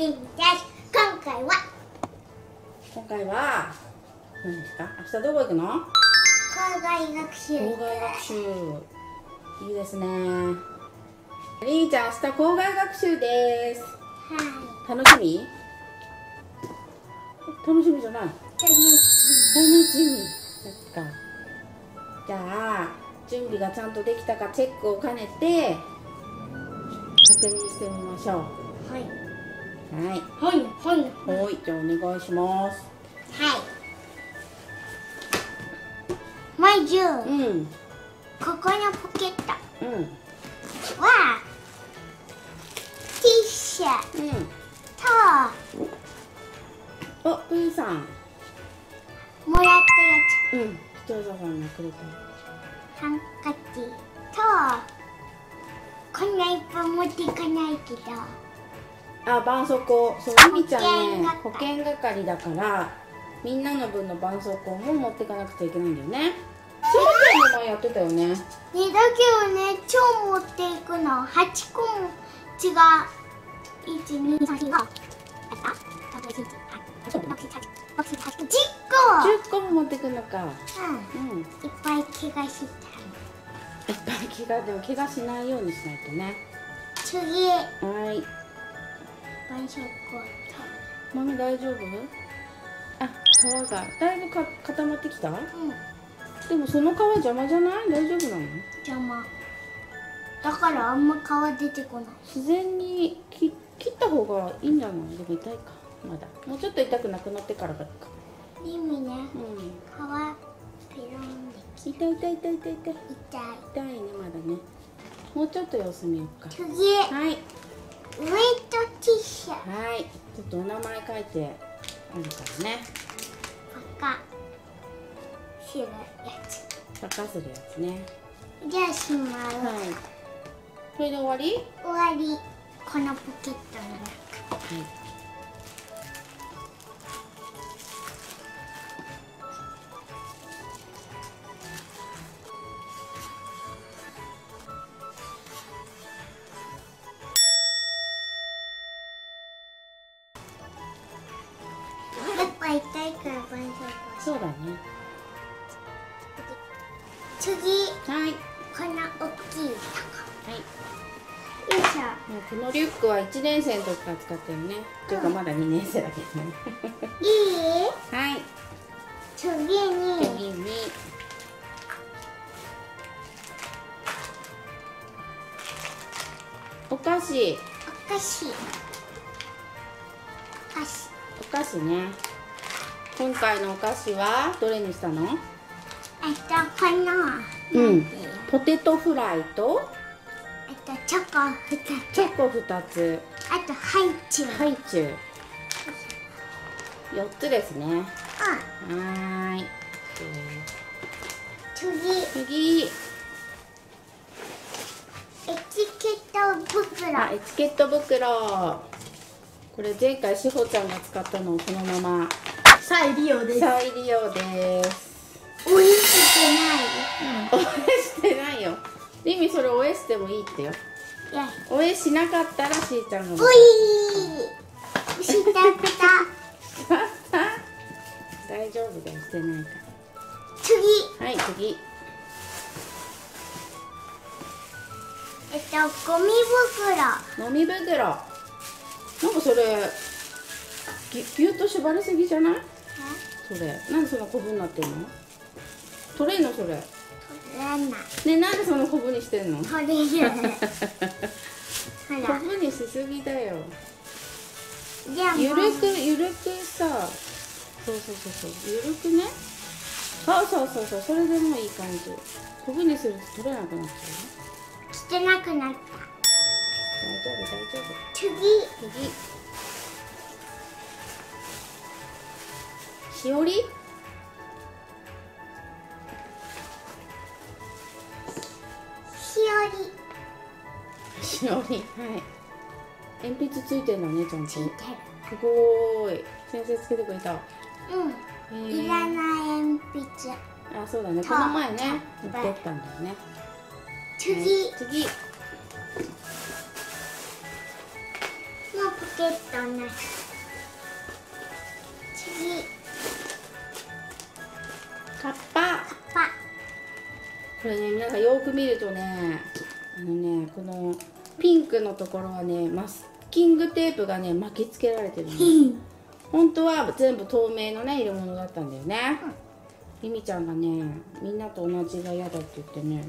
ピンです。今回は何ですか？明日どこ行くの？校外学習。いいですね。りんちゃん、明日校外学習です。はい。楽しみ？楽しみじゃない？楽しみ。そっか。じゃあ準備がちゃんとできたかチェックを兼ねて確認してみましょう。はい、じゃあお願いします。はい。まじゅう。うん。ここのポケット。うん。は。ティッシュ。うん。と。お、プーさん。もらったやつ。うん。視聴者さんがくれた。ハンカチ。と。こんないっぱい持っていかないけど。あ、絆創膏。そう、みみちゃんね、保健係だから、みんなの分の絆創膏も持っていかなくちゃいけないんだよね。それでも前やってたよね。ね、だけどね、超持っていくの。8個も違う。1、2、3、4、5。あった。10個も持っていくのか。うん。いっぱい怪我した。怪我しないようにしないとね。次。はい。絆創膏。マミ大丈夫？あ、皮がだいぶ固まってきた？うん。でもその皮邪魔じゃない？大丈夫なの？邪魔。だからあんま皮出てこない。自然に切った方がいいんじゃない？でも痛いか。まだ。もうちょっと痛くなくなってからがいいか。いいね。うん。皮。痛いね、まだね。もうちょっと様子見ようか。次。はい。ウエットティッシュ。はい。ちょっとお名前書いてあるからね。パカするやつね。じゃあしまう。はい。これで終わり？終わり。このポケットの中。はい。そうだね。次。はい。こんな大きいとこ。はい。よいしょ。このリュックは1年生の時から使ってるね。というかまだ2年生だけどね。いい？はい。次に。お菓子ね。今回のお菓子はどれにしたの？ポテトフライとチョコ2つ、あとハイチュウ4つですね。はい。次。エチケット袋。これ前回しほちゃんが使ったのをそのまま。再利用です。おえしてない。おえしてないよ。リミ、それおえしてもいいってよ。おえしなかったらしーちゃんが。おい。した。大丈夫だよ、してないから。次。はい、次。ゴミ袋。なんかそれぎゅっと縛りすぎじゃない？それ、なんでそのコブになってんの？取れんのそれ？取れない。ね、なんでそのコブにしてんの？取れる。コブにしすぎだよ。ゆるくさ、そうゆるくね。そうそれでもいい感じ。コブにすると取れなくなっちゃう。汚くなった。大丈夫。次。しおり。はい。鉛筆ついてるのね、ちゃんと。ついてる。すごーい。先生つけてくれた。うん。いらない鉛筆。あ、そうだね。この前ね、持ってったんだよね。次。もうポゲットなし。次。カッパ。これね、皆さんよく見るとね、このピンクのところはね、マスキングテープがね、巻きつけられてるの。本当は全部透明のね、色物だったんだよね。みみちゃんがね、みんなと同じが嫌だって言ってね、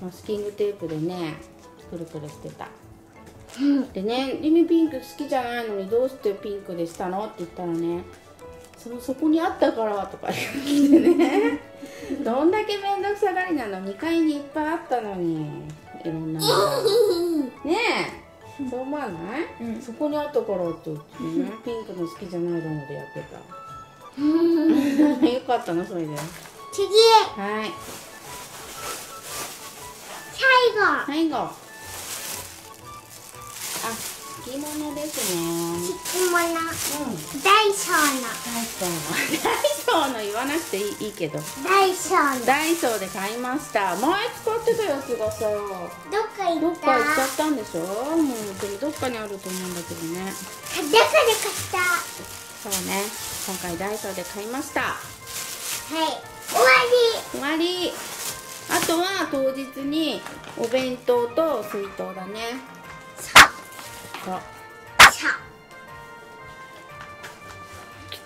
マスキングテープでね、くるくるしてた。でね、りみピンク好きじゃないのにどうしてピンクでしたのって言ったらね、そこにあったからとか言ってね、どんだけ面倒くさがりなの、2階にいっぱいあったのに、いろんなのねえ、そう思わない、うん、そこにあったからって言ってね、ピンクの好きじゃないのでやってた。よかったな、それで。次、はい。最後。最後。あ、敷物ですね。敷物。うん。ダイソーの言わなくていいけど。ダイソーで買いました。前使ってたやつがさ、どっか行っちゃったんでしょ。もうでもどっかにあると思うんだけどね。どこで買った。そうね。今回ダイソーで買いました。はい。終わり。あとは当日にお弁当と水筒だね。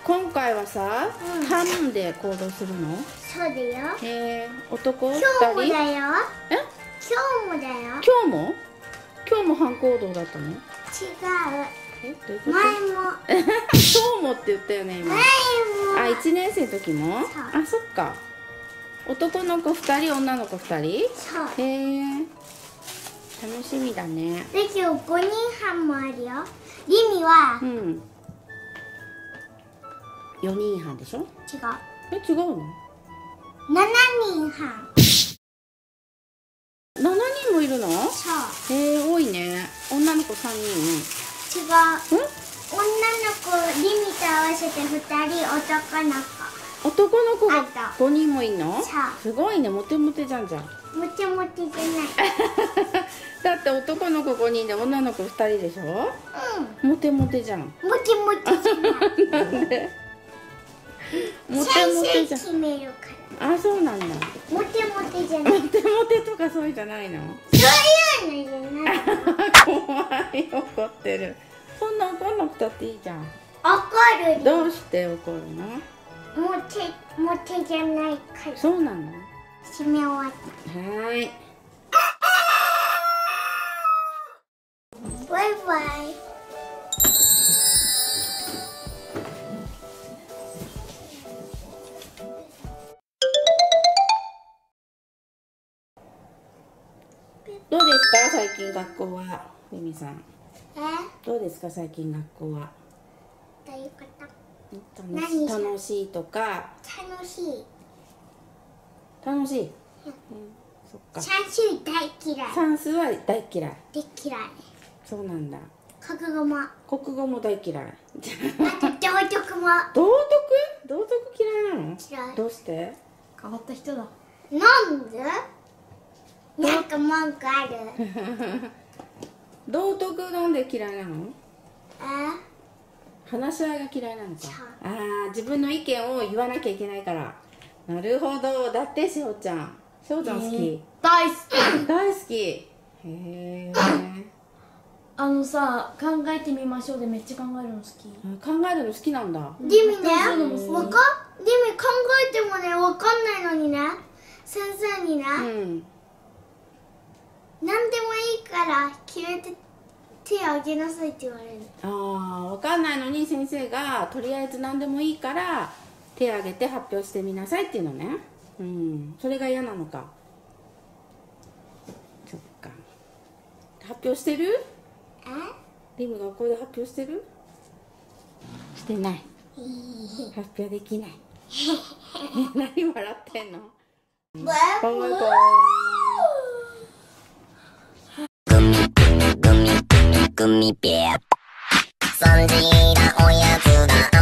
今回はさ、3で行動するの？そうだよ。男2人？今日もだよ。今日も反行動だったの？違う。どういうこと？前も。今日もって言ったよね、今。前も。あ、1年生の時も？あ、そっか。男の子2人、女の子2人？そう。楽しみだね。だけど5人半もあるよ。りみは4人半でしょ？違う。違うの？7人半。7人もいるの？そう。多いね。女の子3人。違う。女の子りみと合わせて2人、男の子が5人もいるの？すごいね、モテモテじゃんじゃん。モテモテじゃない。だって男の子5人で女の子2人でしょ？うん。モテモテじゃん。モテモテじゃない。なんで？モテモテじゃん。先生決めるから。あ、そうなんだ。モテモテじゃない。モテモテとかそうじゃないの？そういうのじゃない。怖い、怒ってる。そんな怒んなくたっていいじゃん。怒る。どうして怒るの？モテじゃないから。そうなの？締め終わった。はい。バイバイ。どうですか最近学校は、りみさん。どうですか最近学校は。どういうこと？楽しいとか。楽しい。そっか。算数は大嫌い。そうなんだ。国語も大嫌い。あと道徳嫌いなの？嫌い。どうして？変わった人だ。なんで？なんか文句ある。道徳なんで嫌いなの？話し合いが嫌いなのか。ああ、自分の意見を言わなきゃいけないから。なるほど。だってしほちゃん。しほちゃん好き？大好き。へえ。あのさ、考えてみましょうでめっちゃ考えるの好き。考えるの好きなんだ。りみね、りみ考えてもね、わかんないのにね、先生にね、なんでもいいから決めて手を挙げなさいって言われる。ああ、わかんないのに先生がとりあえずなんでもいいから手を挙げて発表してみなさいっていうのね。うん、それが嫌なのか。そっか。発表してる？りみ学校で発表してる？してない。発表できない。何笑ってんの？グミペア。3時がおやつだ。